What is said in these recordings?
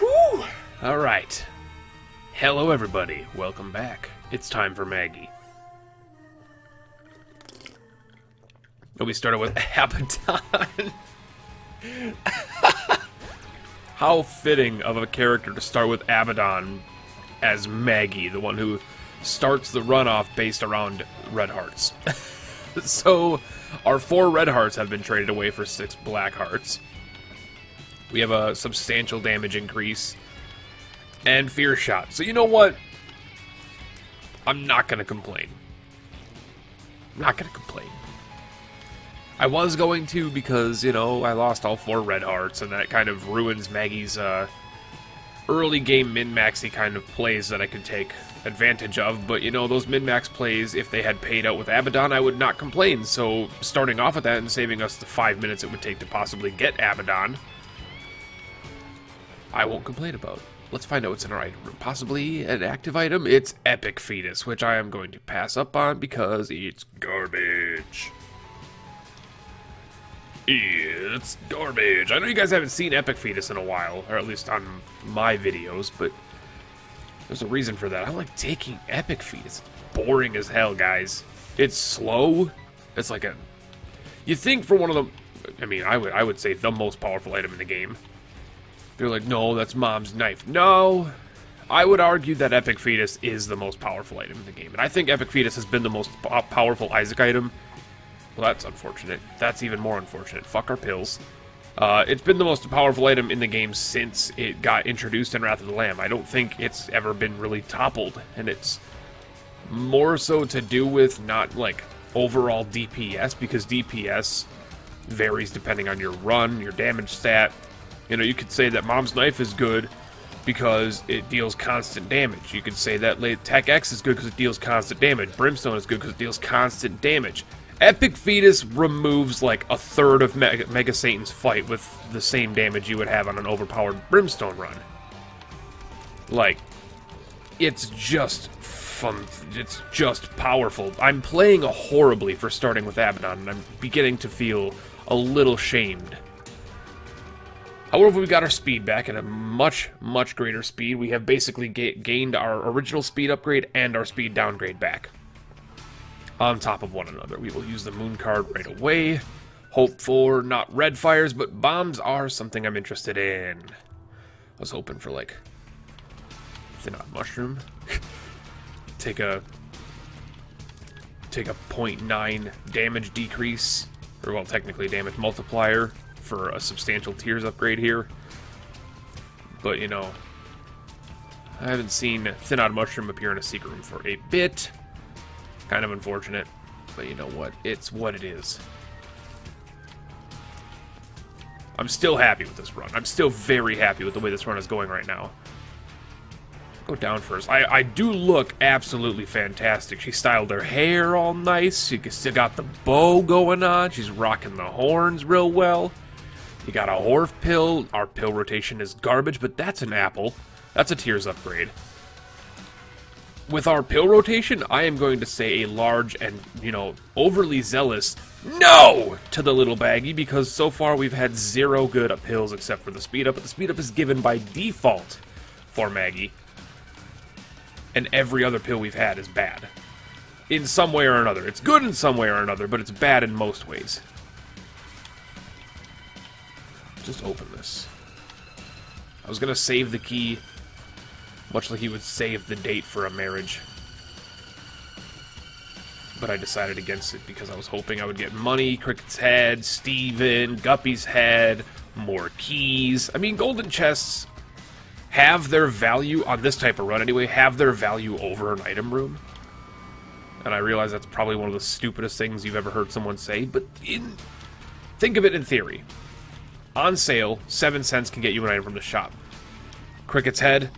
Whew! Alright. Hello everybody, welcome back. It's time for Maggie. We started with Abaddon. How fitting of a character to start with Abaddon as Maggie, the one who starts the runoff based around red hearts. So, our 4 red hearts have been traded away for 6 black hearts. We have a substantial damage increase. And fear shot. So you know what? I'm not going to complain. I'm not going to complain. I was going to because, you know, I lost all 4 red hearts, and that kind of ruins Maggie's early game min-maxy kind of plays that I could take advantage of, but you know, those min-max plays, if they had paid out with Abaddon, I would not complain, so starting off with that and saving us the 5 minutes it would take to possibly get Abaddon, I won't complain about. Let's find out what's in our item room. Possibly an active item? It's Epic Fetus, which I am going to pass up on because it's garbage. It's garbage. I know you guys haven't seen Epic Fetus in a while, or at least on my videos, but there's a reason for that. I don't like taking Epic Fetus. It's boring as hell, guys. It's slow. It's like a... You think for one of the... I mean, I would say the most powerful item in the game. They're like, no, that's Mom's Knife. No! I would argue that Epic Fetus is the most powerful item in the game, and I think Epic Fetus has been the most powerful Isaac item. Well, that's unfortunate. That's even more unfortunate. Fuck our pills. It's been the most powerful item in the game since it got introduced in Wrath of the Lamb. I don't think it's ever been really toppled, and it's more so to do with not, like, overall DPS, because DPS varies depending on your run, your damage stat. You know, you could say that Mom's Knife is good because it deals constant damage. You could say that Tech-X is good because it deals constant damage. Brimstone is good because it deals constant damage. Epic Fetus removes like a third of Mega Satan's fight with the same damage you would have on an overpowered Brimstone run. Like, it's just fun. It's just powerful. I'm playing horribly for starting with Abaddon, and I'm beginning to feel a little shamed. However, we got our speed back at a much, much greater speed. We have basically gained our original speed upgrade and our speed downgrade back. On top of one another. We will use the Moon Card right away. Hope for not red fires, but bombs are something I'm interested in. I was hoping for, like, thin out mushroom. Take a 0.9 damage decrease, or, well, technically damage multiplier for a substantial tiers upgrade here. But, you know, I haven't seen thin out mushroom appear in a secret room for a bit. Kind of unfortunate, but you know what? It's what it is. I'm still happy with this run. I'm still very happy with the way this run is going right now. Go down first. I do look absolutely fantastic. She styled her hair all nice. She still got the bow going on. She's rocking the horns real well. You got a horse pill. Our pill rotation is garbage, but that's an apple. That's a tiers upgrade. With our pill rotation, I am going to say a large and, you know, overly zealous no to the little baggie, because so far we've had 0 good pills except for the speed up, but the speed up is given by default for Maggie, and every other pill we've had is bad in some way or another. It's good in some way or another, but it's bad in most ways. Just open this. I was gonna save the key. Much like he would save the date for a marriage. But I decided against it because I was hoping I would get money, Cricket's head, Steven, Guppy's head, more keys. I mean, golden chests have their value, on this type of run anyway, have their value over an item room. And I realize that's probably one of the stupidest things you've ever heard someone say, but think of it in theory. On sale, 7 cents can get you an item from the shop. Cricket's head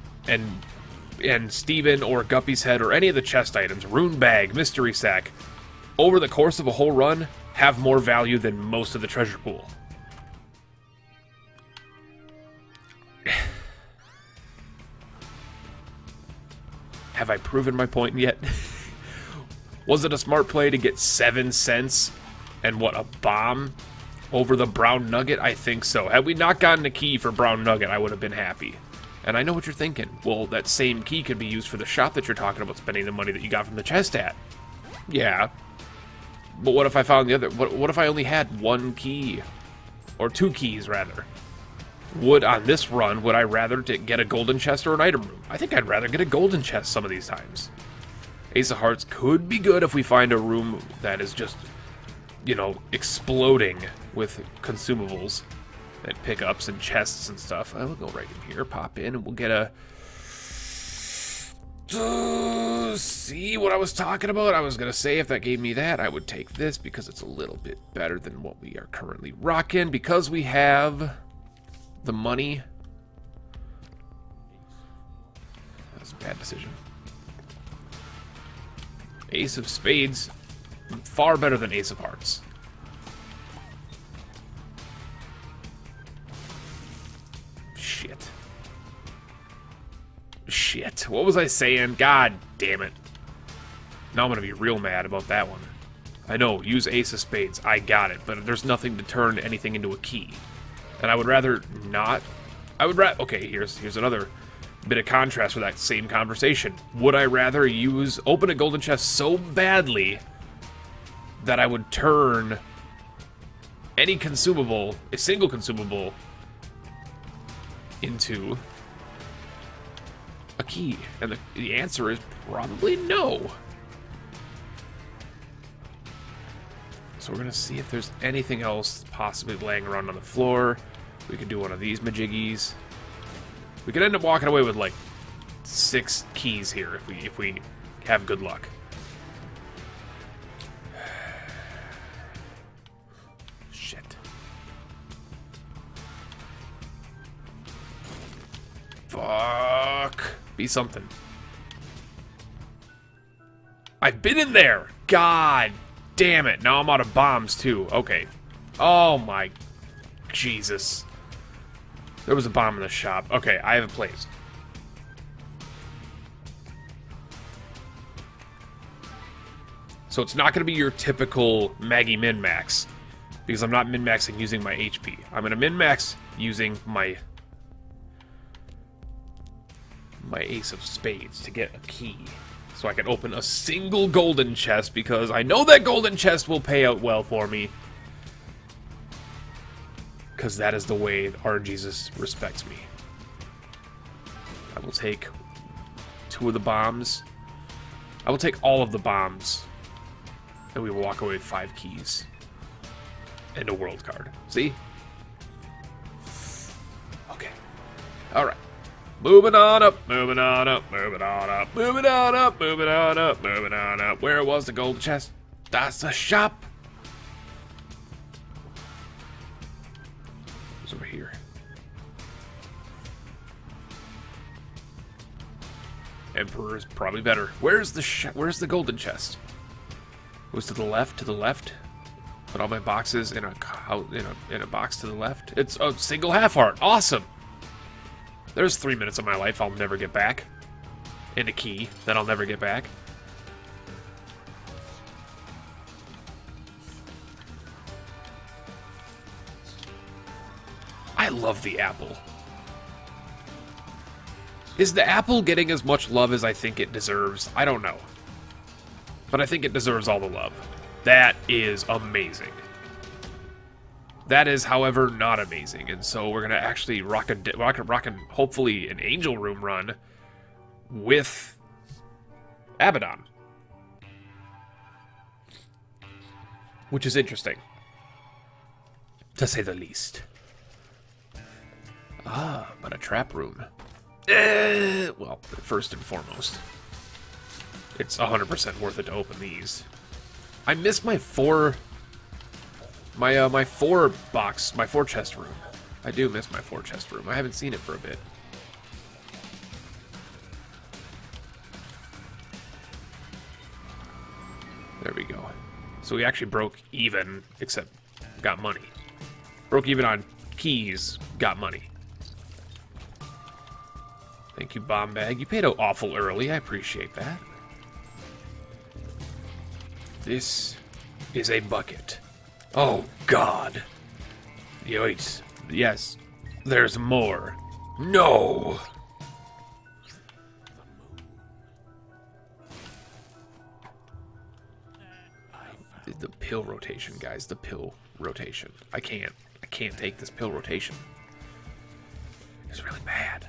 and Steven or Guppy's head or any of the chest items, rune bag, mystery sack, over the course of a whole run, have more value than most of the treasure pool. Have I proven my point yet? Was it a smart play to get 7 cents and, what, a bomb over the brown nugget? I think so. Had we not gotten a key for brown nugget, I would have been happy. And I know what you're thinking. Well, that same key could be used for the shop that you're talking about spending the money that you got from the chest at. Yeah. But what if I found the other? What if I only had one key? Or two keys, rather. Would, on this run, would I rather get a golden chest or an item room? I think I'd rather get a golden chest some of these times. Ace of Hearts could be good if we find a room that is just, you know, exploding with consumables and pickups and chests and stuff. I will go right in here, pop in, and we'll get a... See what I was talking about? I was going to say if that gave me that, I would take this because it's a little bit better than what we are currently rocking because we have the money. That was a bad decision. Ace of Spades, far better than Ace of Hearts. Shit, what was I saying? God damn it. Now I'm gonna be real mad about that one. I know, use Ace of Spades, I got it, but there's nothing to turn anything into a key. And I would rather not, I would rather, okay, here's another bit of contrast for that same conversation. Would I rather open a golden chest so badly that I would turn any consumable, a single consumable, into a key? And the answer is probably no. So we're gonna see if there's anything else possibly laying around on the floor. We could do one of these majiggies. We could end up walking away with like 6 keys here if we have good luck. Shit. Fuck. Be something. I've been in there. God damn it. Now I'm out of bombs too. Okay. Oh my Jesus. There was a bomb in the shop. Okay, I have a place. So it's not going to be your typical Maggie min-max, because I'm not min-maxing using my HP. I'm going to min-max using my Ace of Spades to get a key, so I can open a single golden chest, because I know that golden chest will pay out well for me. Because that is the way our Jesus respects me. I will take 2 of the bombs. I will take all of the bombs. And we will walk away with 5 keys. And a world card. See? Okay. Alright. Moving on up, moving on up, moving on up, moving on up, moving on up, moving on up. Where was the gold chest? That's the shop. Over here. Emperor is probably better. Where's the golden chest? It was to the left. Put all my boxes in a box to the left. It's a single half heart. Awesome. There's 3 minutes of my life I'll never get back, and a key that I'll never get back. I love the apple. Is the apple getting as much love as I think it deserves? I don't know. But I think it deserves all the love. That is amazing. That is, however, not amazing. And so we're going to actually rock hopefully an angel room run with Abaddon. Which is interesting. To say the least. Ah, but a trap room. Well, first and foremost, it's 100% worth it to open these. I missed my 4 chest room. I do miss my 4 chest room. I haven't seen it for a bit. There we go. So we actually broke even, except got money. Broke even on keys, got money. Thank you, bomb bag. You paid out awful early. I appreciate that. This is a bucket. Oh, God. Yoits. Yes. There's more. No! The pill rotation, guys. The pill rotation. I can't take this pill rotation. It's really bad.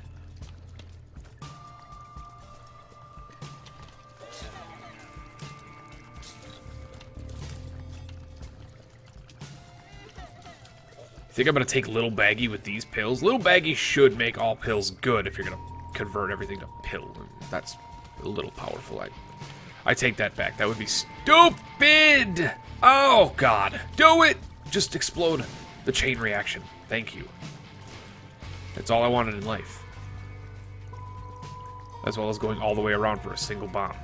You think I'm gonna take Little Baggy with these pills? Little Baggy should make all pills good if you're gonna convert everything to pill. That's a little powerful. I take that back. That would be stupid! Oh, God. Do it! Just explode the chain reaction. Thank you. That's all I wanted in life. As well as going all the way around for a single bomb.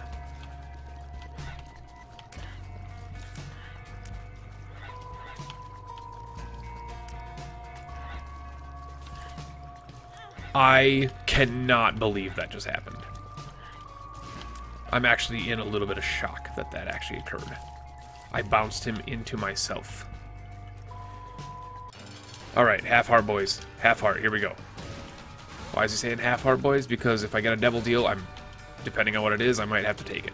I cannot believe that just happened. I'm actually in a little bit of shock that that actually occurred. I bounced him into myself. Alright, half-heart, boys. Half-heart, here we go. Why is he saying half-heart, boys? Because if I get a double deal, I'm... depending on what it is, I might have to take it.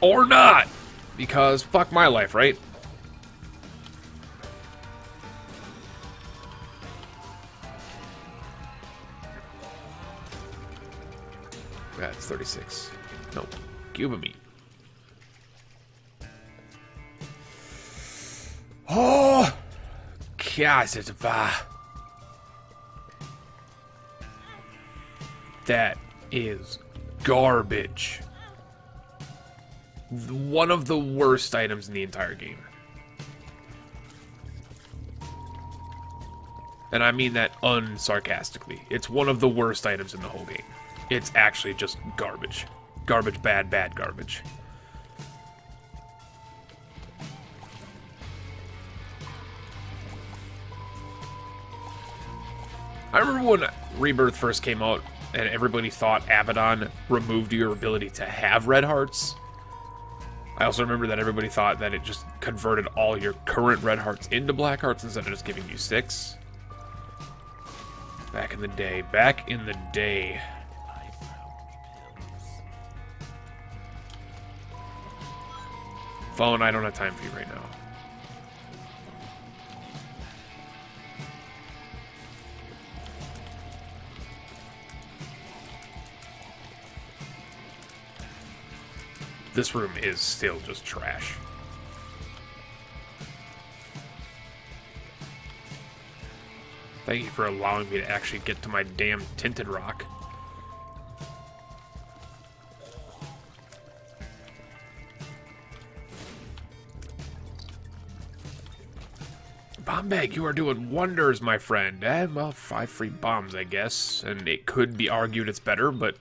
Or not! Because fuck my life, right? That's 36. Nope. Cuba meat. Oh! That is garbage. One of the worst items in the entire game. And I mean that unsarcastically. It's one of the worst items in the whole game. It's actually just garbage. Garbage, bad, bad garbage. I remember when Rebirth first came out and everybody thought Abaddon removed your ability to have red hearts. I also remember that everybody thought that it just converted all your current red hearts into black hearts instead of just giving you 6. Back in the day. Back in the day. Phone, I don't have time for you right now. This room is still just trash. Thank you for allowing me to actually get to my damn tinted rock. Bombag, you are doing wonders, my friend. And, well, 5 free bombs, I guess. And it could be argued it's better, but...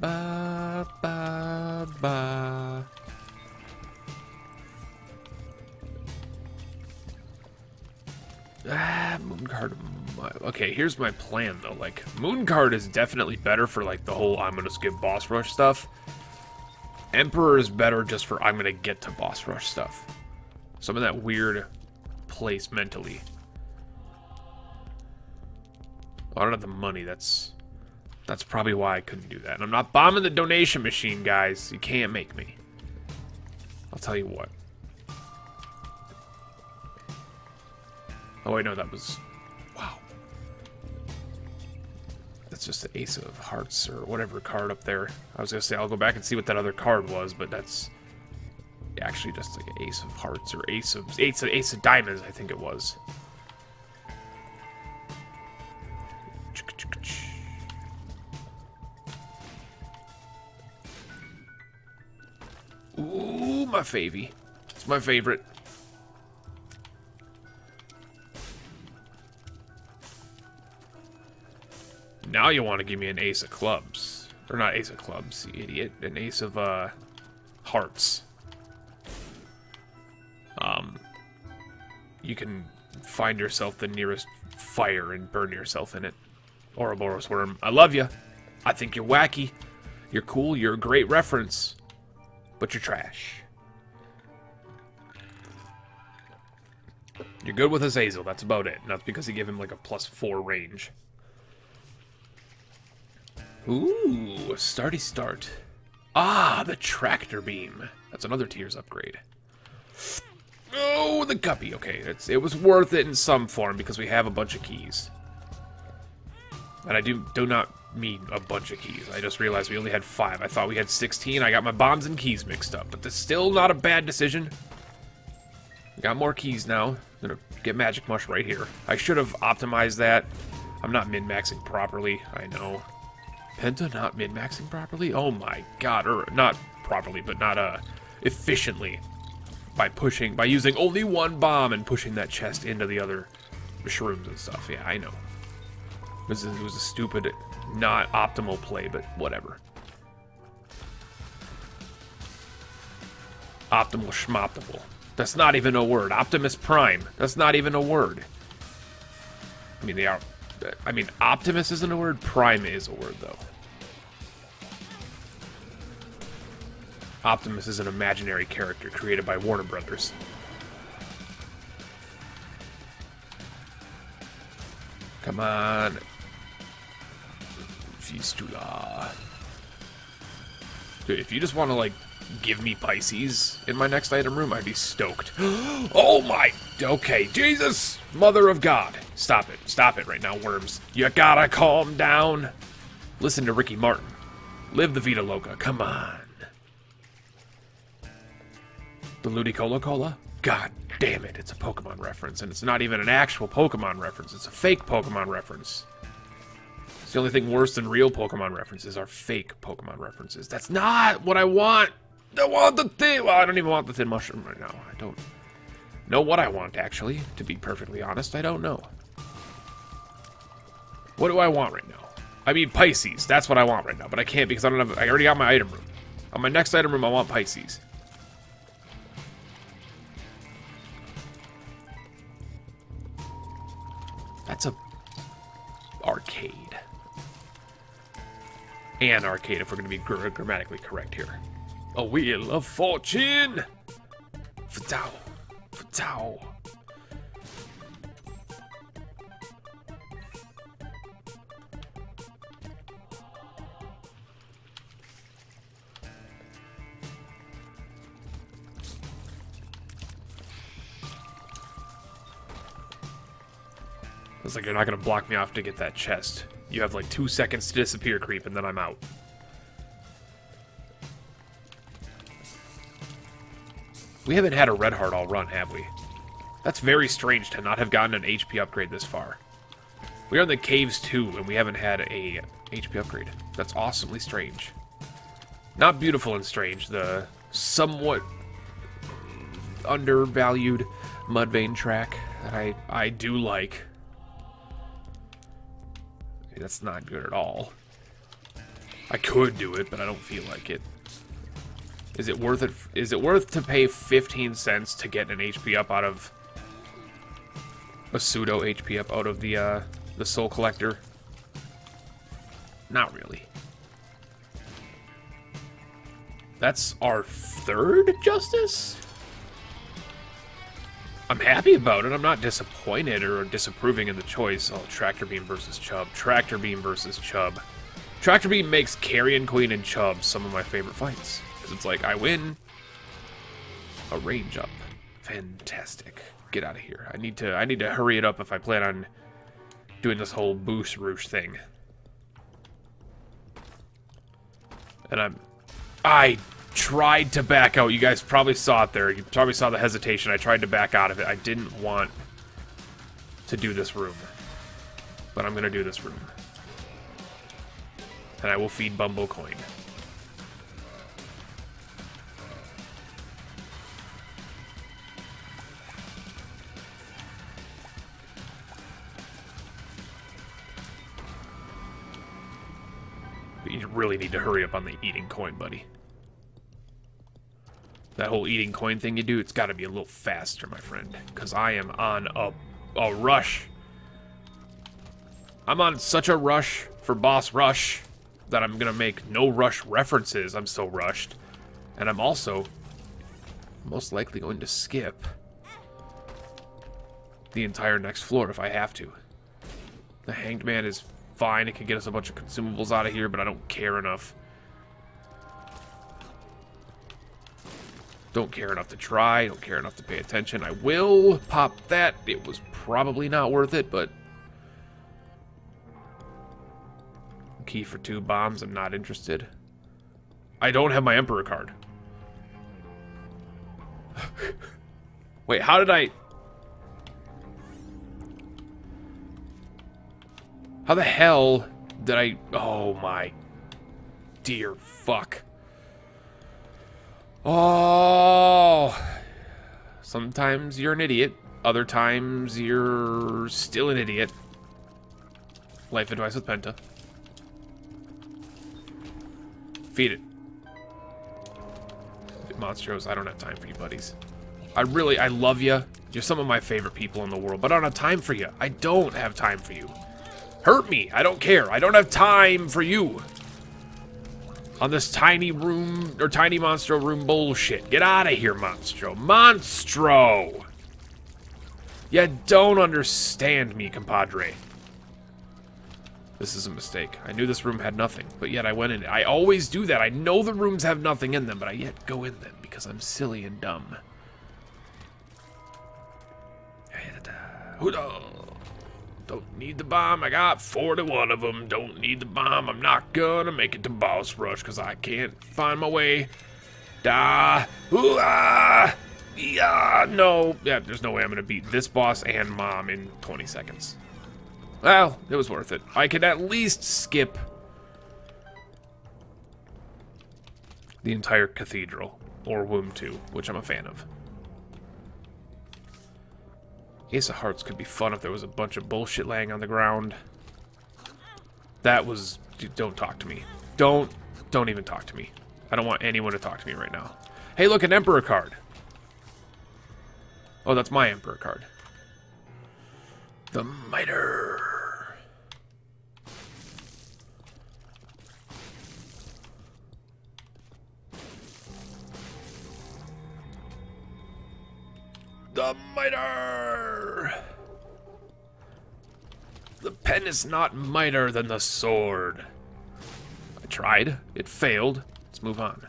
Ba, ba, ba. Ah, Moon Card. Okay, here's my plan, though. Like, Moon Card is definitely better for, like, the whole I'm gonna skip boss rush stuff. Emperor is better just for I'm gonna get to boss rush stuff. Some of that weird place mentally. Oh, I don't have the money. That's probably why I couldn't do that. And I'm not bombing the donation machine, guys. You can't make me. I'll tell you what. Oh wait, no, that was... Wow. That's just the Ace of Hearts or whatever card up there. I was gonna say I'll go back and see what that other card was, but that's actually just like an Ace of Hearts or Ace of Diamonds, I think it was. Ooh, my favy. It's my favorite. Now you want to give me an Ace of Clubs. Or not Ace of Clubs, you idiot. An Ace of, Hearts. You can find yourself the nearest fire and burn yourself in it. Ouroboros Worm, I love you. I think you're wacky. You're cool. You're a great reference. But you're trash. You're good with Azazel. That's about it. And that's because he gave him like a +4 range. Ooh, a starty start. Ah, the Tractor Beam. That's another tiers upgrade. Oh, the Guppy. Okay, it was worth it in some form because we have a bunch of keys. And I do not mean a bunch of keys. I just realized we only had 5. I thought we had 16. I got my bombs and keys mixed up. But that's still not a bad decision. We got more keys now. I'm gonna get Magic Mush right here. I should have optimized that. I'm not min-maxing properly. I know. Penta not min-maxing properly? Oh my god. Or not properly, but not efficiently. By using only one bomb and pushing that chest into the other shrooms and stuff. Yeah, I know. It was a stupid, not optimal play, but whatever. Optimal schmoptimal. That's not even a word. Optimus Prime. That's not even a word. I mean, Optimus isn't a word. Prime is a word, though. Optimus is an imaginary character created by Warner Brothers. Come on. Fistula. Dude, if you just want to, like, give me Pisces in my next item room, I'd be stoked. Oh my... Okay, Jesus! Mother of God. Stop it. Stop it right now, worms. You gotta calm down. Listen to Ricky Martin. Live the Vita Loca. Come on. The Ludicolo Cola? God damn it, it's a Pokemon reference, and it's not even an actual Pokemon reference. It's a fake Pokemon reference. It's the only thing worse than real Pokemon references are fake Pokemon references. That's not what I want. I want the thin... Well, I don't even want the thin mushroom right now. I don't know what I want, actually. To be perfectly honest, I don't know. What do I want right now? I mean, Pisces. That's what I want right now, but I can't because I don't have... I already got my item room. On my next item room, I want Pisces. That's a arcade. An arcade, if we're going to be grammatically correct here. A Wheel of Fortune! Fatao. Fatao. It's like you're not going to block me off to get that chest. You have like 2 seconds to disappear, creep, and then I'm out. We haven't had a red heart all run, have we? That's very strange to not have gotten an HP upgrade this far. We are in the caves too, and we haven't had a HP upgrade. That's awesomely strange. Not beautiful and strange, the somewhat undervalued Mudvayne track that I do like. That's not good at all. I could do it, but I don't feel like it. Is it worth it? Is it worth to pay 15 cents to get an HP up out of a pseudo HP up out of the Soul Collector? Not really. That's our 3rd Justice? I'm happy about it. I'm not disappointed or disapproving in the choice. Oh, Tractor Beam versus Chubb. Tractor Beam versus Chubb. Tractor Beam makes Carrion Queen and Chubb some of my favorite fights. Because it's like, I win. A range up. Fantastic. Get out of here. I need to hurry it up if I plan on doing this whole boost roosh thing. And I tried to back out. You guys probably saw it there. You probably saw the hesitation. I tried to back out of it. I didn't want to do this room. But I'm going to do this room. And I will feed Bumbo coin. But you really need to hurry up on the eating coin, buddy. That whole eating coin thing you do, it's got to be a little faster, my friend. Because I am on a rush. I'm on such a rush for boss rush that I'm gonna make no rush references. I'm so rushed. And I'm also most likely going to skip the entire next floor if I have to. The Hanged Man is fine. It can get us a bunch of consumables out of here, but I don't care enough. Don't care enough to try. Don't care enough to pay attention. I will pop that. It was probably not worth it, but... Key for 2 bombs. I'm not interested. I don't have my Emperor card. Wait, how did I... How the hell did I... Oh my... Dear fuck. Oh... Sometimes you're an idiot. Other times you're still an idiot. Life advice with Penta. Feed it. Monstros, I don't have time for you buddies. I love you. You're some of my favorite people in the world, but I don't have time for you. I don't have time for you. Hurt me. I don't care. I don't have time for you. On this tiny room, or tiny Monstro room bullshit. Get out of here, Monstro. Monstro! You don't understand me, compadre. This is a mistake. I knew this room had nothing, but yet I went in it. I always do that. I know the rooms have nothing in them, but I yet go in them because I'm silly and dumb. Don't need the bomb. I got 41 of them. Don't need the bomb. I'm not gonna make it to boss rush because I can't find my way. No. Yeah, there's no way I'm gonna beat this boss and mom in 20 seconds. Well, it was worth it. I could at least skip the entire cathedral, or Womb 2, which I'm a fan of. Ace of Hearts could be fun if there was a bunch of bullshit laying on the ground. That was... Dude, don't talk to me. Don't even talk to me. I don't want anyone to talk to me right now. Hey, look, an Emperor card. Oh, that's my Emperor card. The Miter. The miter! The pen is not mightier than the sword. I tried. It failed. Let's move on.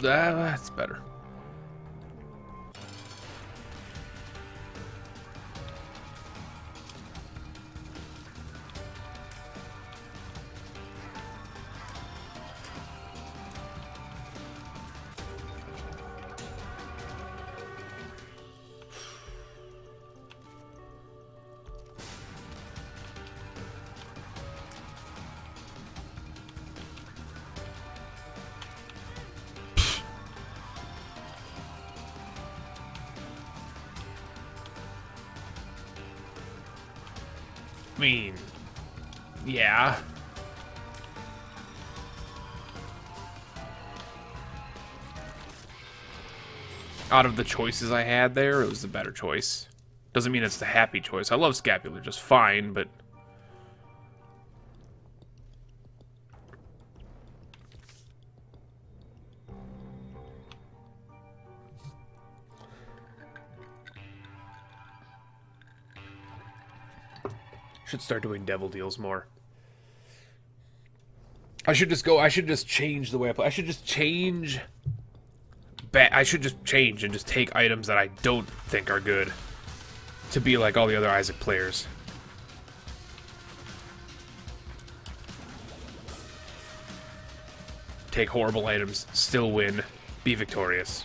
That's better. I mean, yeah. Out of the choices I had there, it was the better choice. Doesn't mean it's the happy choice. I love Scapular just fine, but... Should start doing devil deals more. I should just change the way I play. I should just change and just take items that I don't think are good to be like all the other Isaac players. take horrible items, still win, be victorious.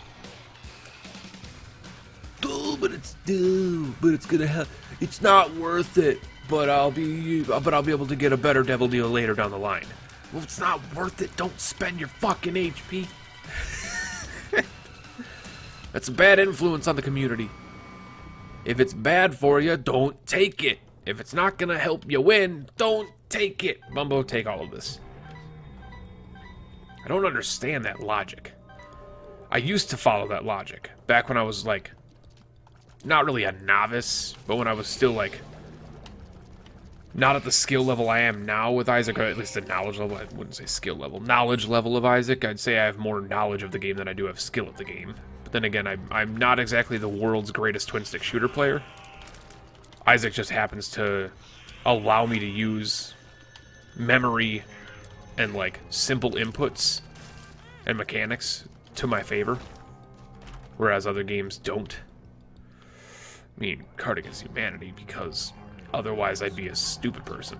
But it's gonna help. It's not worth it. But I'll be able to get a better devil deal later down the line. Well, it's not worth it. Don't spend your fucking HP. That's a bad influence on the community. If it's bad for you, don't take it. If it's not gonna help you win, don't take it. Bumbo, take all of this. I don't understand that logic. I used to follow that logic back when I was like, not really a novice, but when I was still like, not at the skill level I am now with Isaac, or at least the knowledge level. I wouldn't say skill level. Knowledge level of Isaac. I'd say I have more knowledge of the game than I do have skill at the game. But then again, I'm not exactly the world's greatest twin-stick shooter player. Isaac just happens to allow me to use memory and, like, simple inputs and mechanics to my favor, whereas other games don't. I mean, Card Against Humanity, because otherwise I'd be a stupid person.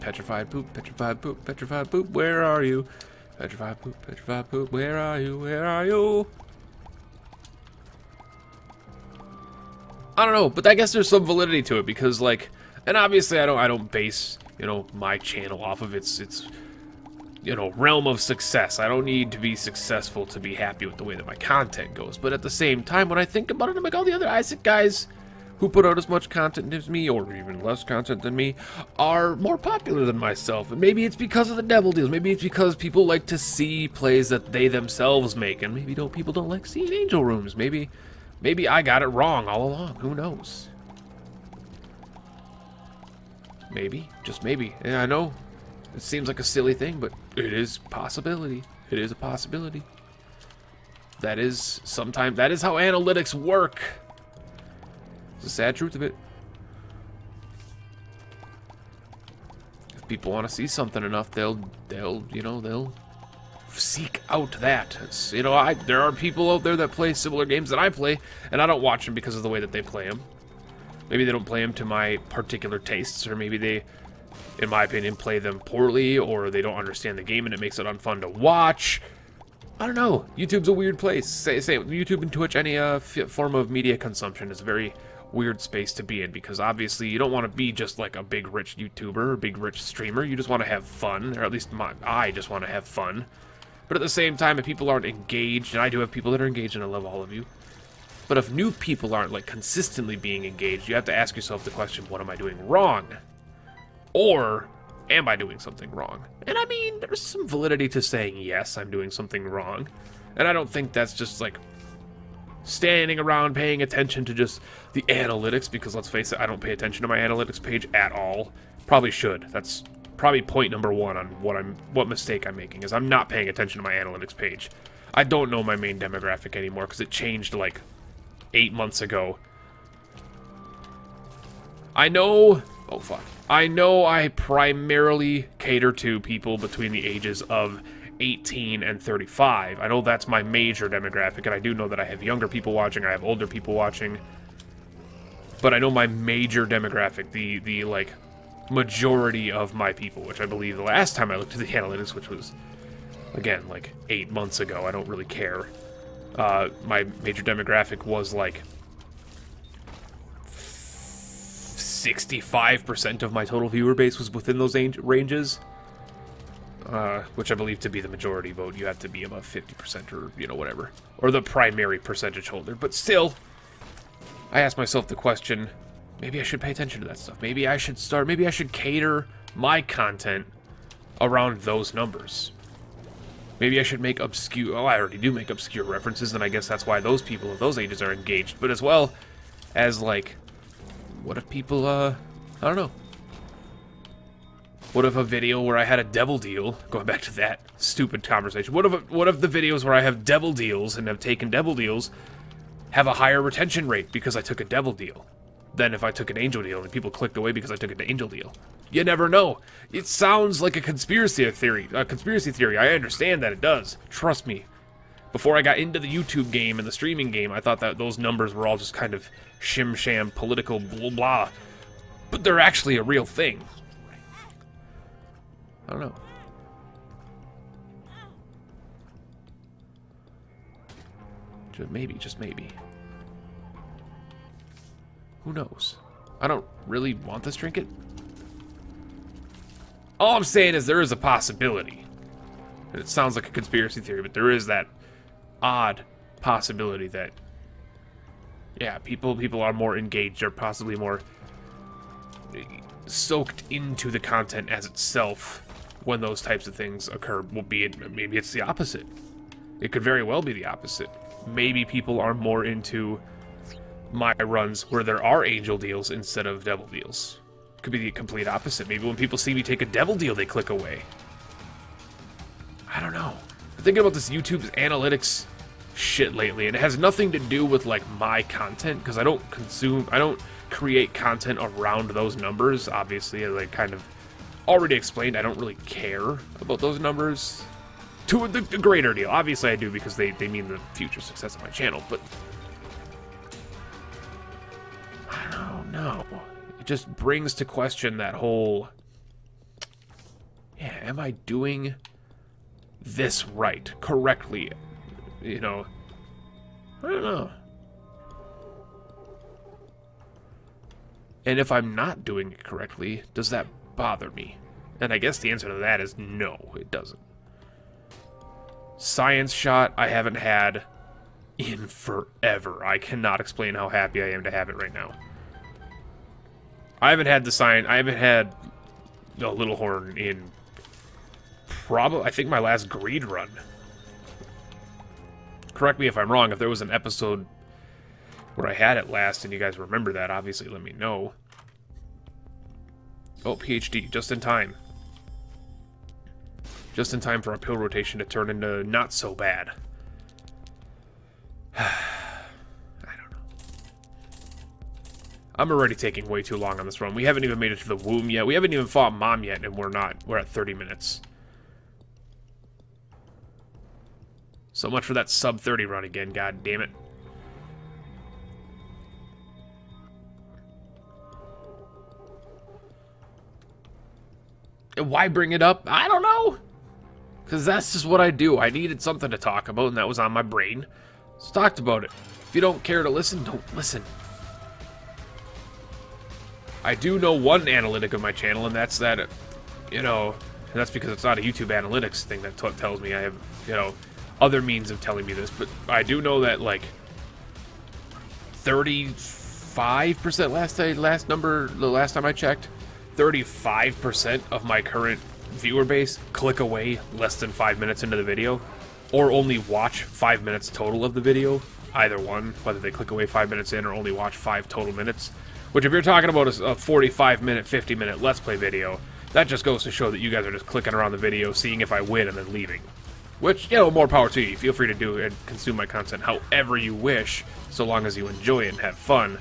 Petrified Poop, Petrified Poop, Petrified Poop, where are you? Petrified Poop, Petrified Poop, where are you? Where are you? I don't know, but I guess there's some validity to it, because, like, and obviously I don't base, you know, my channel off of its you know, realm of success. I don't need to be successful to be happy with the way that my content goes. But at the same time, when I think about it, I'm like, all the other Isaac guys who put out as much content as me, or even less content than me, are more popular than myself. And maybe it's because of the devil deals. Maybe it's because people like to see plays that they themselves make. And maybe people don't like seeing angel rooms. Maybe I got it wrong all along. Who knows? Maybe. Just maybe. And I know it seems like a silly thing, but it is a possibility. It is a possibility. That is how analytics work. It's the sad truth of it. If people want to see something enough, they'll seek out that. It's, you know, there are people out there that play similar games that I play, and I don't watch them because of the way that they play them. Maybe they don't play them to my particular tastes, or maybe they, in my opinion, play them poorly, or they don't understand the game and it makes it unfun to watch. I don't know. YouTube's a weird place. Say YouTube and Twitch, any form of media consumption is a very weird space to be in, because obviously you don't want to be just like a big rich YouTuber or big rich streamer. You just want to have fun, or at least I just want to have fun. But at the same time, if people aren't engaged, and I do have people that are engaged, and I love all of you, but if new people aren't like consistently being engaged, you have to ask yourself the question, what am I doing wrong? Or, am I doing something wrong? And I mean, there's some validity to saying, yes, I'm doing something wrong. And I don't think that's just, like, standing around paying attention to just the analytics, because let's face it, I don't pay attention to my analytics page at all. Probably should. That's probably point number one on what mistake I'm making, is I'm not paying attention to my analytics page. I don't know my main demographic anymore, because it changed, like, 8 months ago. I know... Oh, fuck. I know I primarily cater to people between the ages of 18 and 35. I know that's my major demographic, and I do know that I have younger people watching, I have older people watching. But I know my major demographic, the like, majority of my people, which I believe the last time I looked at the analytics, which was, again, like, 8 months ago. I don't really care. My major demographic was, like, 65% of my total viewer base was within those ranges, which I believe to be the majority vote. You have to be above 50% or, you know, whatever, or the primary percentage holder. But still, I asked myself the question, maybe I should pay attention to that stuff. Maybe I should cater my content around those numbers. Maybe I should make obscure, oh, I already do make obscure references, and I guess that's why those people of those ages are engaged. But as well as, like, what if people, I don't know. What if a video where I had a devil deal, going back to that stupid conversation, what if the videos where I have devil deals and have taken devil deals have a higher retention rate because I took a devil deal than if I took an angel deal and people clicked away because I took an angel deal? You never know. It sounds like a conspiracy theory. I understand that it does. Trust me. before I got into the YouTube game and the streaming game, I thought that those numbers were all just kind of shim-sham, political blah blah. But they're actually a real thing. I don't know. Maybe, just maybe. Who knows? I don't really want this trinket. All I'm saying is there is a possibility. And it sounds like a conspiracy theory, but there is that odd possibility that, yeah, people are more engaged or possibly more soaked into the content as itself when those types of things occur. Well, maybe it's the opposite. It could very well be the opposite. Maybe people are more into my runs where there are angel deals instead of devil deals. Could be the complete opposite. Maybe when people see me take a devil deal, they click away. I don't know. I'm thinking about this YouTube's analytics shit lately, and it has nothing to do with, like, my content, because I don't create content around those numbers, obviously, as I kind of already explained. I don't really care about those numbers. To the greater deal. Obviously I do, because they mean the future success of my channel, but I don't know. It just brings to question that whole, yeah, am I doing this right, correctly? You know, I don't know. And if I'm not doing it correctly, does that bother me? And I guess the answer to that is no, it doesn't. Science shot I haven't had in forever. I cannot explain how happy I am to have it right now. I haven't had the science. I haven't had the little horn in probably, I think, my last greed run. Correct me if I'm wrong. If there was an episode where I had it last and you guys remember that, obviously let me know. Oh, PhD, just in time. Just in time for our pill rotation to turn into not so bad. I don't know. I'm already taking way too long on this run. We haven't even made it to the womb yet. We haven't even fought Mom yet, and we're at 30 minutes. So much for that sub 30 run again, god damn it. And why bring it up? I don't know. Because that's just what I do. I needed something to talk about, and that was on my brain. So I talked about it. If you don't care to listen, don't listen. I do know one analytic of my channel, and that's that, you know, and that's because it's not a YouTube analytics thing that tells me. I have, you know, other means of telling me this, but I do know that, like, 35% the last time I checked, 35% of my current viewer base click away less than 5 minutes into the video, or only watch 5 minutes total of the video, either one, whether they click away 5 minutes in or only watch 5 total minutes, which if you're talking about a 45-minute, 50-minute Let's Play video, that just goes to show that you guys are just clicking around the video, seeing if I win, and then leaving. Which, you know, more power to you. Feel free to do and consume my content however you wish, so long as you enjoy it and have fun.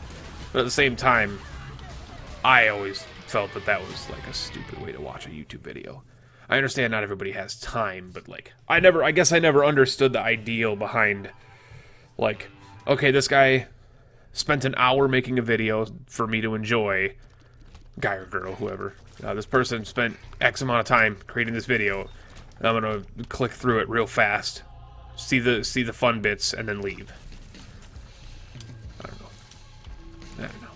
But at the same time, I always felt that that was like a stupid way to watch a YouTube video. I understand not everybody has time, but like I guess I never understood the ideal behind, like, okay, this guy spent an hour making a video for me to enjoy, guy or girl, whoever. This person spent X amount of time creating this video, and I'm gonna click through it real fast, see the fun bits, and then leave. I don't know.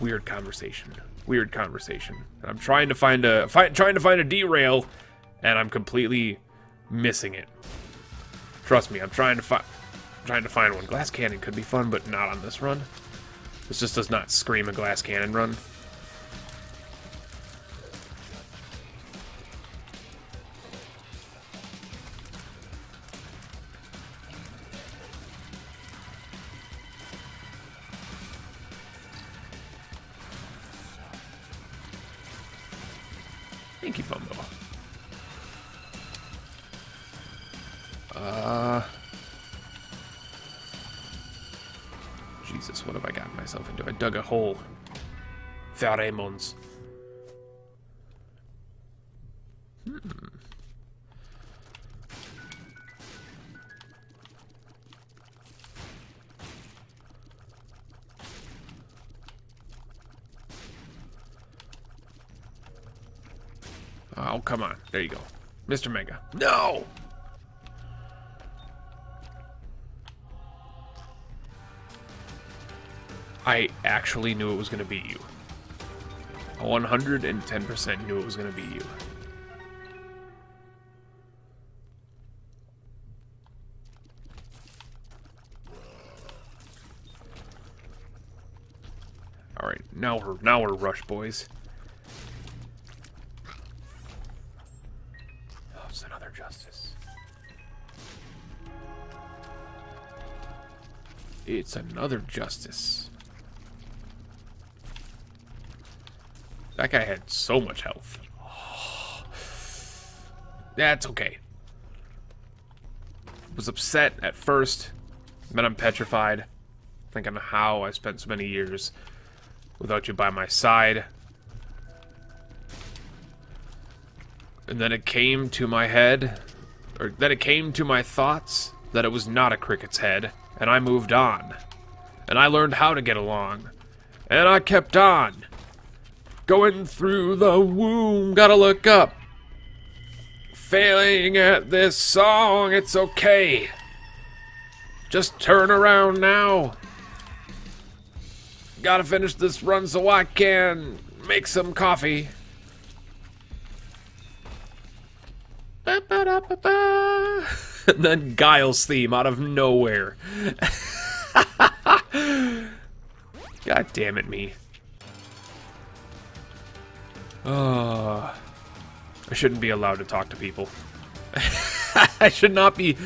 Weird conversation. Weird conversation. I'm trying to find a derail, and I'm completely missing it. Trust me, I'm trying to find one. Glass Cannon could be fun, but not on this run. This just does not scream a Glass Cannon run. Thank you, Bumbo. Jesus, what have I gotten myself into? I dug a hole. Veremons. Oh, come on. There you go. Mr. Mega. No! I actually knew it was going to be you. I 110% knew it was going to be you. All right, now we're rush, boys. Oh, it's another Justice. It's another Justice. That guy had so much health. Oh, that's okay. Was upset at first, then I'm petrified, thinking how I spent so many years without you by my side. And then it came to my head, or then it came to my thoughts that it was not a cricket's head, and I moved on. And I learned how to get along. And I kept on. Going through the womb, gotta look up. Failing at this song, it's okay. Just turn around now. Gotta finish this run so I can make some coffee. Ba-ba-da-ba-ba. And then Guile's theme out of nowhere. God damn it, me. I shouldn't be allowed to talk to people. I should not be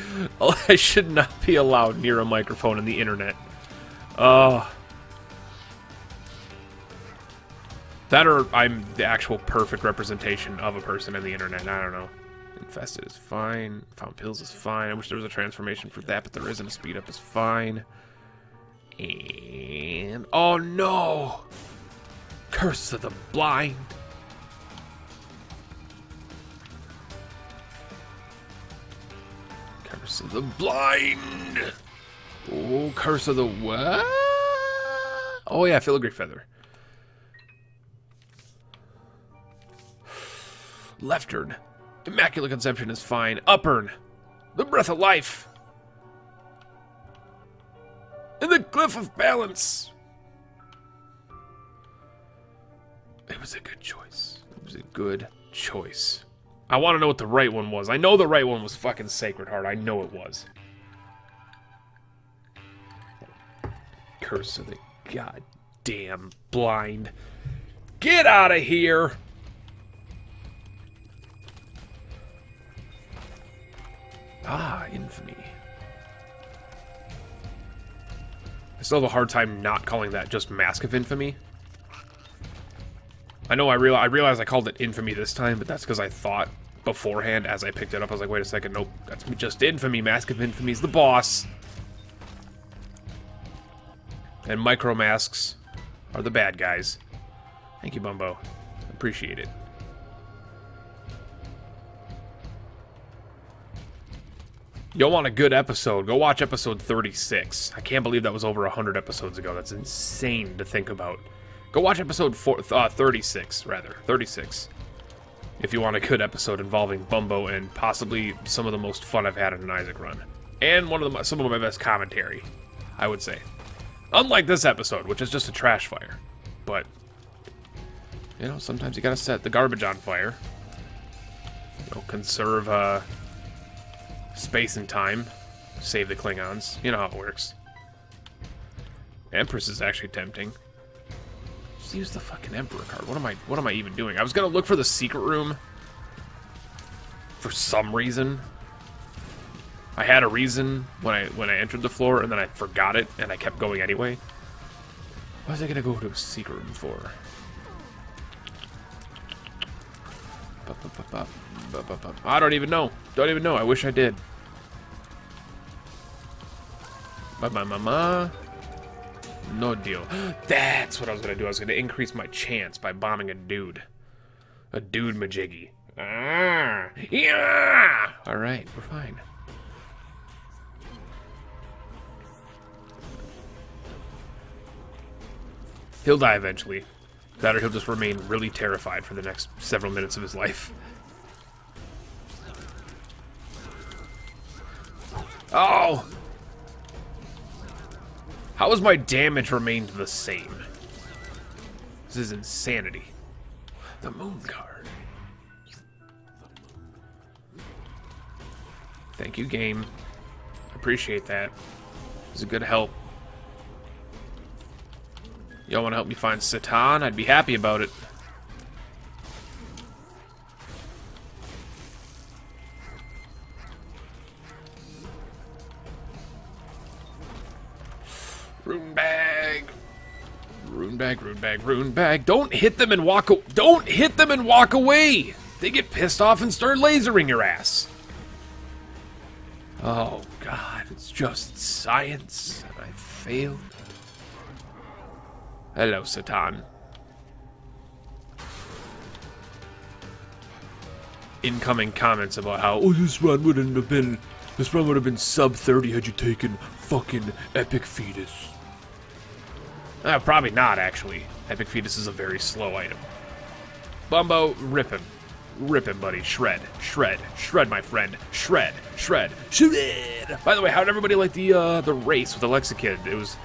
allowed near a microphone and the internet. That or I'm the actual perfect representation of a person in the internet. I don't know. Infested is fine. Found pills is fine. I wish there was a transformation for that, but there isn't. A speed up is fine. And oh no! Curse of the blind. Curse of the blind! Oh, curse of the what? Oh yeah, filigree feather. Leftern. Immaculate Conception is fine. Upern. The Breath of Life. And the Glyph of Balance. It was a good choice. It was a good choice. I want to know what the right one was. I know the right one was fucking Sacred Heart. I know it was. Curse of the goddamn blind. Get out of here! Ah, Infamy. I still have a hard time not calling that just Mask of Infamy. I know I realize I called it Infamy this time, but that's because I thought beforehand as I picked it up, I was like, wait a second, nope, that's just Infamy. Mask of Infamy's the boss. And micro masks are the bad guys. Thank you, Bumbo. Appreciate it. Y'all want a good episode? Go watch episode 36. I can't believe that was over 100 episodes ago. That's insane to think about. Go watch episode 36. If you want a good episode involving Bumbo and possibly some of the most fun I've had in an Isaac run. And some of my best commentary, I would say. Unlike this episode, which is just a trash fire. But, you know, sometimes you gotta set the garbage on fire. You know, conserve, space and time. Save the Klingons. You know how it works. Empress is actually tempting. Just use the fucking Emperor card. What am I even doing? I was gonna look for the secret room. For some reason. I had a reason when I entered the floor and then I forgot it and I kept going anyway. What was I gonna go to a secret room for? I don't even know. Don't even know. I wish I did. No deal. That's what I was gonna do. I was gonna increase my chance by bombing a dude. A dude majiggy. Ah, yeah. All right, we're fine. He'll die eventually. That or he'll just remain really terrified for the next several minutes of his life. Oh! How has my damage remained the same? This is insanity. The Moon Card. Thank you, game. Appreciate that. It was a good help. Y'all want to help me find Satan? I'd be happy about it. Rune bag. Don't hit them and walk away. Don't hit them and walk away. They get pissed off and start lasering your ass. Oh God, it's just science, and I failed. Hello, Satan. Incoming comments about how this run would have been sub 30 had you taken fucking Epic Fetus. Probably not, actually. Epic Fetus is a very slow item. Bumbo, rip him. Rip him, buddy. Shred. Shred. Shred, my friend. Shred. Shred. Shred! By the way, how'd everybody like the race with Alexa Kid? It was,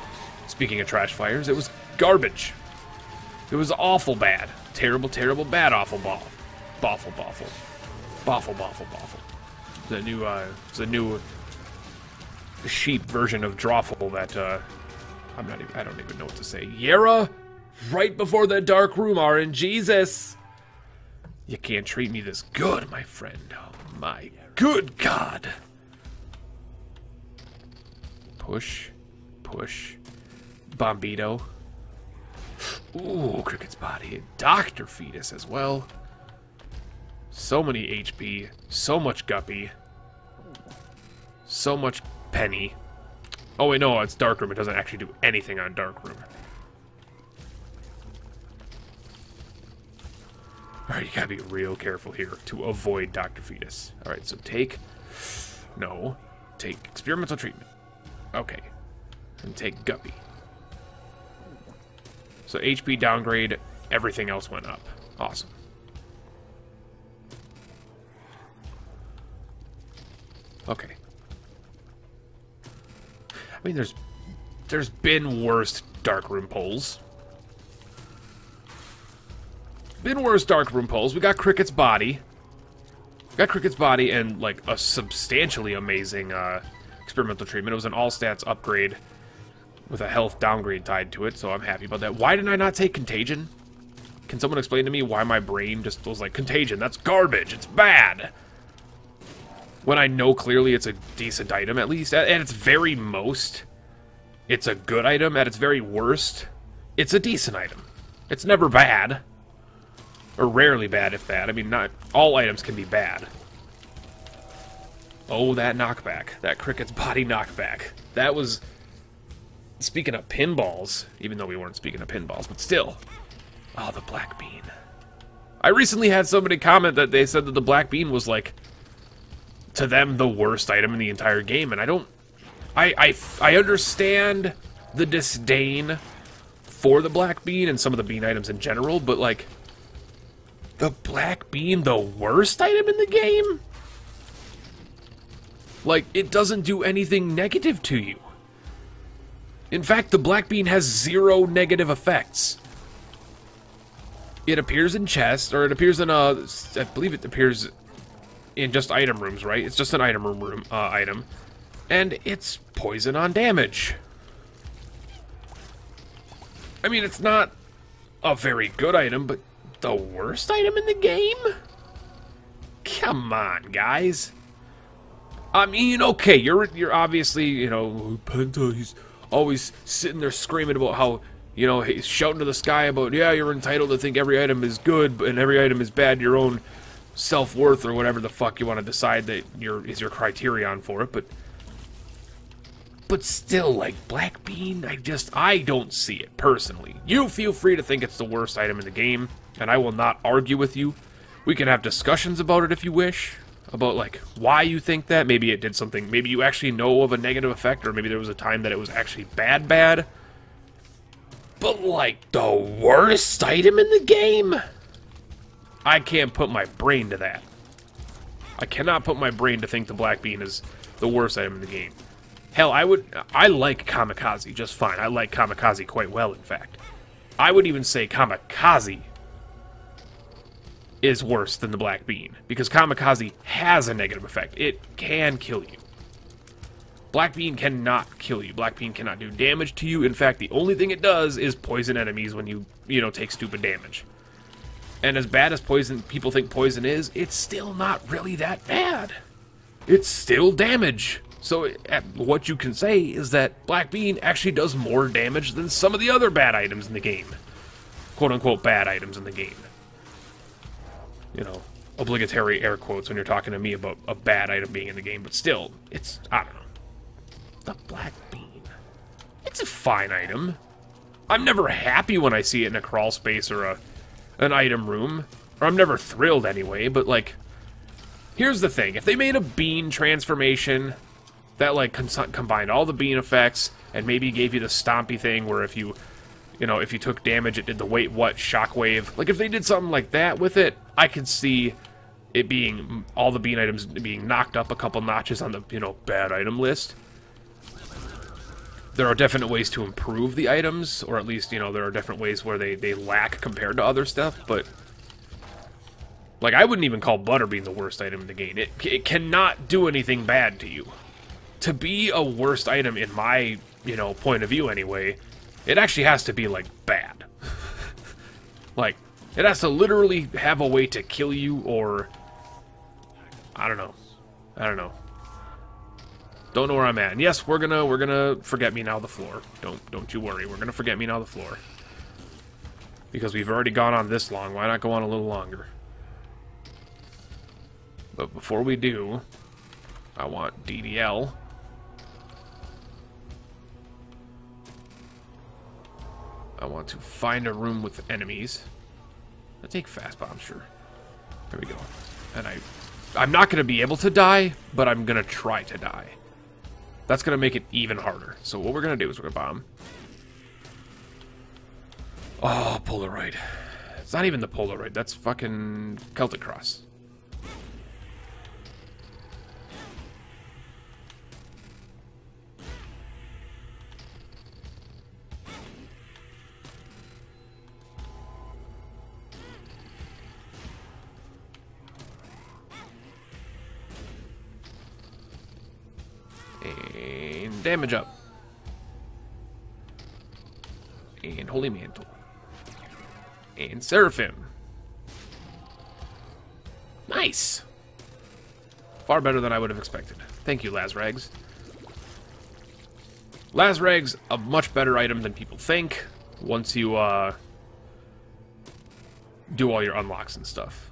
speaking of trash fires, it was garbage. It was awful bad. Terrible, terrible, bad, awful ball. Boffle, boffle. Boffle, boffle, boffle. It's a new sheep version of Drawful that, I don't even know what to say. Yera, right before that dark room, RNGesus. You can't treat me this good, my friend. Oh, my good God. Push. Push. Bombito. Ooh, Cricket's Body. Dr. Fetus as well. So many HP. So much Guppy. So much Penny. Oh wait, no, it's Darkroom. It doesn't actually do anything on Darkroom. Alright, you gotta be real careful here to avoid Dr. Fetus. Alright, so take... No. Take Experimental Treatment. Okay. And take Guppy. So HP downgrade, everything else went up. Awesome. Okay. I mean, there's been worse darkroom polls. We got Cricket's Body. And like a substantially amazing experimental treatment. It was an all stats upgrade with a health downgrade tied to it, so I'm happy about that. Why did I not take Contagion? Can someone explain to me why my brain just was like, Contagion, that's garbage, it's bad. When I know clearly it's a decent item, at least. At its very most, it's a good item. At its very worst, it's a decent item. It's never bad. Or rarely bad, if that. I mean, not all items can be bad. Oh, that knockback. That Cricket's Body knockback. That was... Speaking of pinballs, even though we weren't speaking of pinballs, but still. Oh, the Black Bean. I recently had somebody comment that they said that the Black Bean was like... to them, the worst item in the entire game, and I don't... I understand the disdain for the Black Bean and some of the bean items in general, but, like, the Black Bean, the worst item in the game? Like, it doesn't do anything negative to you. In fact, the Black Bean has zero negative effects. It appears in chests, or it appears in, I believe it appears... in just item rooms, right? It's just an item room item. And it's poison on damage. I mean, it's not a very good item, but the worst item in the game? Come on, guys. I mean, okay, you're obviously, you know, Penta, he's always sitting there screaming about how, you know, he's shouting to the sky about, yeah, you're entitled to think every item is good, and every item is bad, your own... self-worth or whatever the fuck you want to decide that is your criterion for it, but still, like, Black Bean, I don't see it personally. You feel free to think it's the worst item in the game, and I will not argue with you. We can have discussions about it if you wish, about, like, why you think that. Maybe it did something, maybe you actually know of a negative effect, or maybe there was a time that it was actually bad. But, like, the worst item in the game? I can't put my brain to that. I cannot put my brain to think the Black Bean is the worst item in the game. Hell, I like Kamikaze just fine. I like Kamikaze quite well, in fact. I would even say Kamikaze is worse than the Black Bean, because Kamikaze has a negative effect. It can kill you. Black Bean cannot kill you. Black Bean cannot do damage to you. In fact, the only thing it does is poison enemies when you take stupid damage. And as bad as poison, people think poison is, it's still not really that bad. It's still damage. So what you can say is that Black Bean actually does more damage than some of the other bad items in the game. Quote unquote bad items in the game. You know, obligatory air quotes when you're talking to me about a bad item being in the game, but still, it's, I don't know. The Black Bean. It's a fine item. I'm never happy when I see it in a crawl space or an item room. Or I'm never thrilled anyway, but like, here's the thing. If they made a bean transformation that like combined all the bean effects and maybe gave you the stompy thing where if you took damage, it did the wait what shockwave. Like if they did something like that with it, I could see it being all the bean items being knocked up a couple notches on the bad item list. There are definite ways to improve the items, or at least there are different ways where they lack compared to other stuff. But like I wouldn't even call Butterbean the worst item in the game. It cannot do anything bad to you. To be a worst item in my point of view anyway. It actually has to be, like, bad. Like, it has to literally have a way to kill you, or... I don't know. Don't know where I'm at. And yes, we're gonna Forget Me Now the floor. Don't you worry. We're gonna Forget Me Now the floor. Because we've already gone on this long. Why not go on a little longer? But before we do, I want DDL... I want to find a room with enemies. I take fast bomb, sure. There we go. And I'm not going to be able to die, but I'm going to try to die. That's going to make it even harder. So what we're going to do is we're going to bomb. Oh, Polaroid. It's not even the Polaroid. That's fucking Celtic Cross. And damage up. And Holy Mantle. And Seraphim. Nice! Far better than I would have expected. Thank you, Lazrags. Lazrags, a much better item than people think once you do all your unlocks and stuff.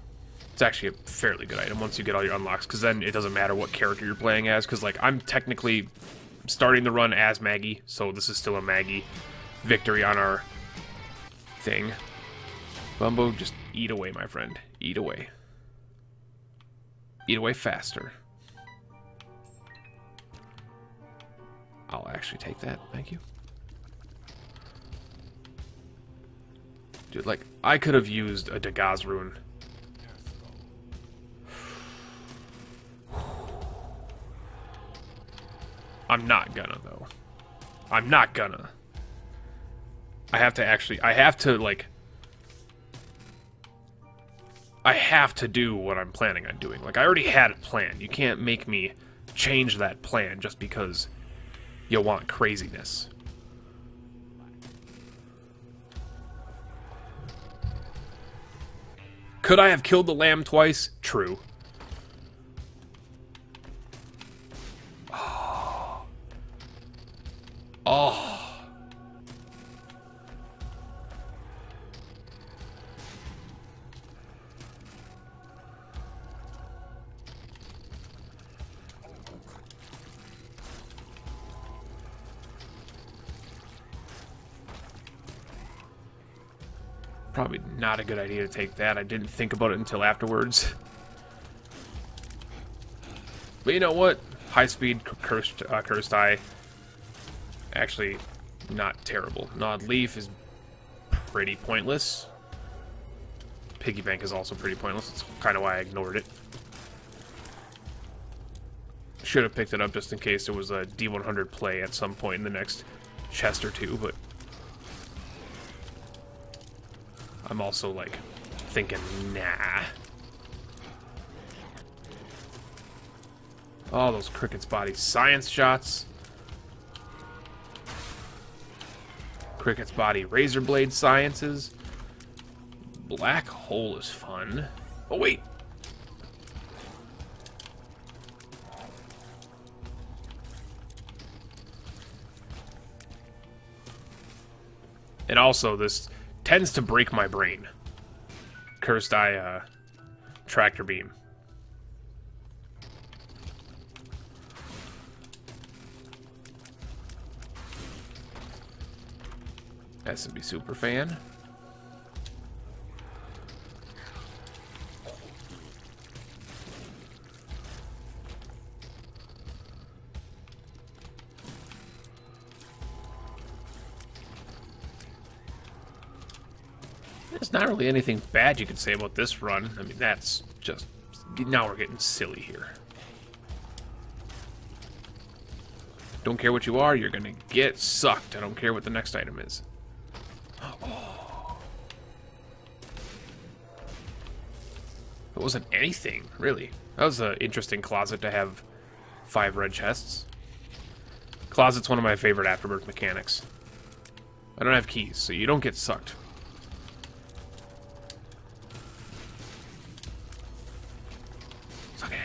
It's actually a fairly good item once you get all your unlocks, because then it doesn't matter what character you're playing as, because, like, I'm technically starting the run as Maggy, so this is still a Maggy victory on our thing. Bumbo, just eat away, my friend. Eat away. Eat away faster. I'll actually take that. Thank you. Dude, like, I could have used a Degas Rune. I'm not gonna, though. I'm not gonna. I have to do what I'm planning on doing. Like, I already had a plan. You can't make me change that plan just because you want craziness. Could I have killed the lamb twice? True. Oh. Probably not a good idea to take that. I didn't think about it until afterwards. But you know what? High speed, cursed eye. Actually, not terrible. Nod Leaf is pretty pointless. Piggy Bank is also pretty pointless. That's kind of why I ignored it. should have picked it up just in case there was a D100 play at some point in the next chest or two, but I'm also, like, thinking, nah. Oh, those Cricket's Body science shots. Cricket's Body razor blade sciences. Black hole is fun. Oh, wait. And also, this tends to break my brain. Cursed Eye, Tractor Beam. S&B Superfan. There's not really anything bad you can say about this run. I mean, that's just... Now we're getting silly here. Don't care what you are, you're gonna get sucked. I don't care what the next item is. It wasn't anything, really. That was an interesting closet to have 5 red chests. Closet's one of my favorite Afterbirth mechanics. I don't have keys, so you don't get sucked. Suck it.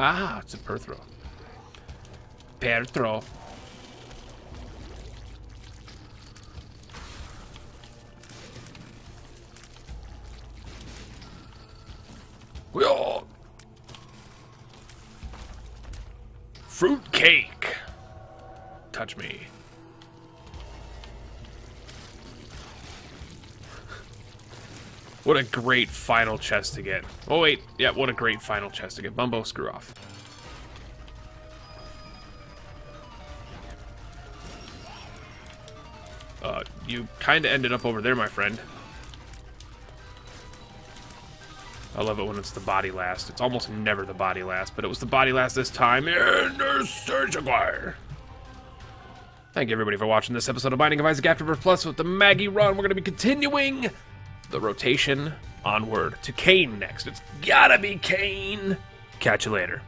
Ah, it's a per throw. Per throw. We all fruit cake. Touch me. What a great final chest to get. Oh, wait. Yeah, what a great final chest to get. Bumbo, screw off. You kind of ended up over there, my friend. I love it when it's the body last. It's almost never the body last, but it was the body last this time. And there's Sturge Aguirre. Thank you, everybody, for watching this episode of Binding of Isaac Afterbirth Plus with the Maggy run. We're going to be continuing the rotation onward to Cain next. It's gotta be Cain. Catch you later.